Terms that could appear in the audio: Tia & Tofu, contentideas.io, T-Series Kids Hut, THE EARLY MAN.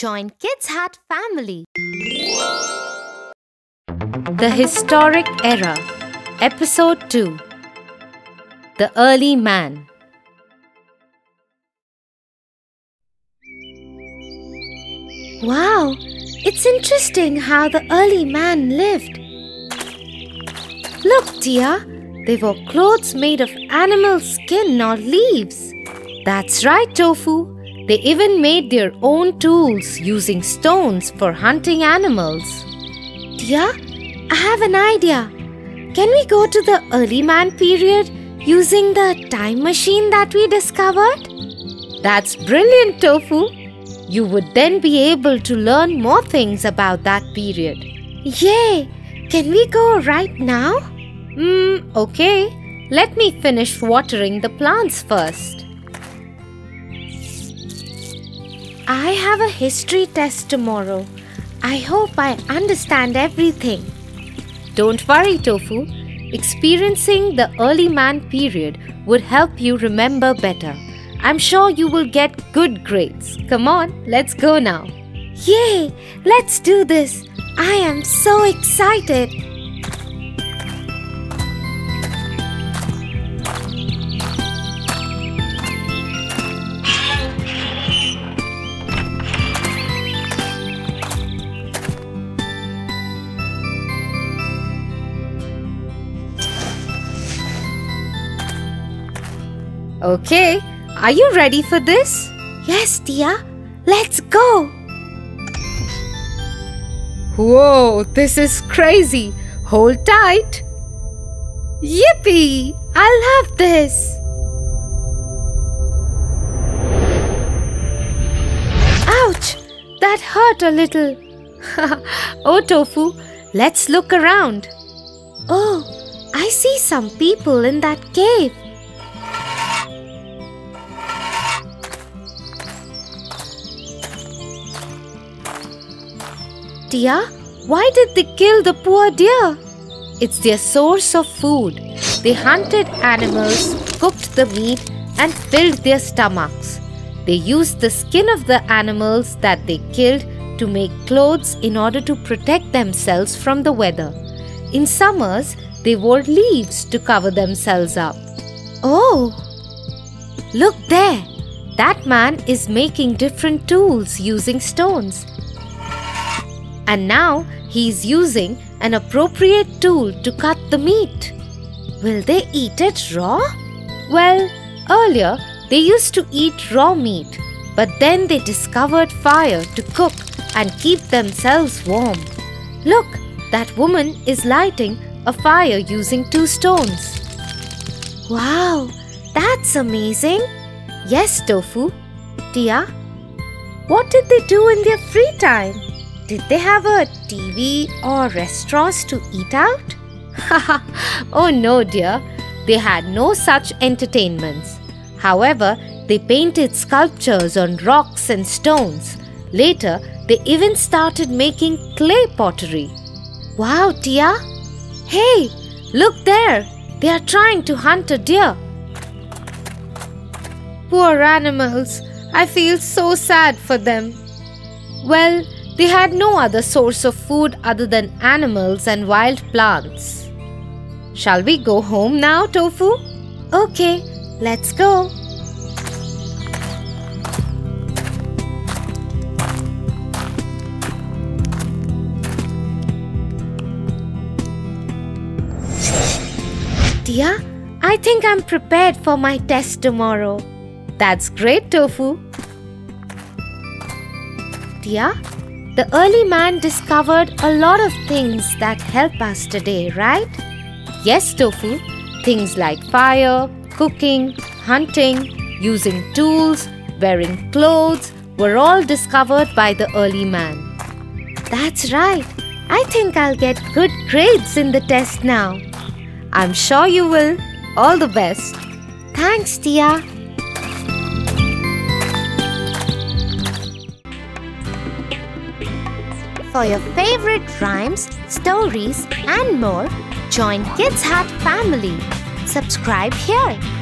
Join Kids Hut family. The Historic Era, Episode 2, The Early Man. Wow, it's interesting how the early man lived. Look, Tia, they wore clothes made of animal skin or leaves. That's right, Tofu. They even made their own tools using stones for hunting animals. Tia, I have an idea. Can we go to the early man period using the time machine that we discovered? That's brilliant, Tofu. You would then be able to learn more things about that period. Yay! Can we go right now? Okay. Let me finish watering the plants first. I have a history test tomorrow. I hope I understand everything. Don't worry, Tofu. Experiencing the early man period would help you remember better. I'm sure you will get good grades. Come on, let's go now. Yay! Let's do this. I am so excited. Okay, are you ready for this? Yes, Tia. Let's go. Whoa, this is crazy. Hold tight. Yippee! I love this. Ouch! That hurt a little. Oh, Tofu, let's look around. Oh, I see some people in that cave. Tia, why did they kill the poor deer? It's their source of food. They hunted animals, cooked the meat, and filled their stomachs. They used the skin of the animals that they killed to make clothes in order to protect themselves from the weather. In summers, they wore leaves to cover themselves up. Oh! Look there! That man is making different tools using stones. And now he's using an appropriate tool to cut the meat. Will they eat it raw? Well, earlier they used to eat raw meat, but then they discovered fire to cook and keep themselves warm. Look, that woman is lighting a fire using two stones. Wow, that's amazing. Yes, Tofu. Tia, what did they do in their free time? Did they have a TV or restaurants to eat out? Haha, oh no dear, they had no such entertainments. However, they painted sculptures on rocks and stones. Later, they even started making clay pottery. Wow, Tia! Hey, look there! They are trying to hunt a deer. Poor animals, I feel so sad for them. Well, they had no other source of food other than animals and wild plants. Shall we go home now, Tofu? Okay, let's go. Tia, I think I'm prepared for my test tomorrow. That's great, Tofu. Tia? The early man discovered a lot of things that help us today, right? Yes, Tofu. Things like fire, cooking, hunting, using tools, wearing clothes were all discovered by the early man. That's right. I think I'll get good grades in the test now. I'm sure you will. All the best. Thanks, Tia. For your favorite rhymes, stories and more, join Kids Hut family. Subscribe here.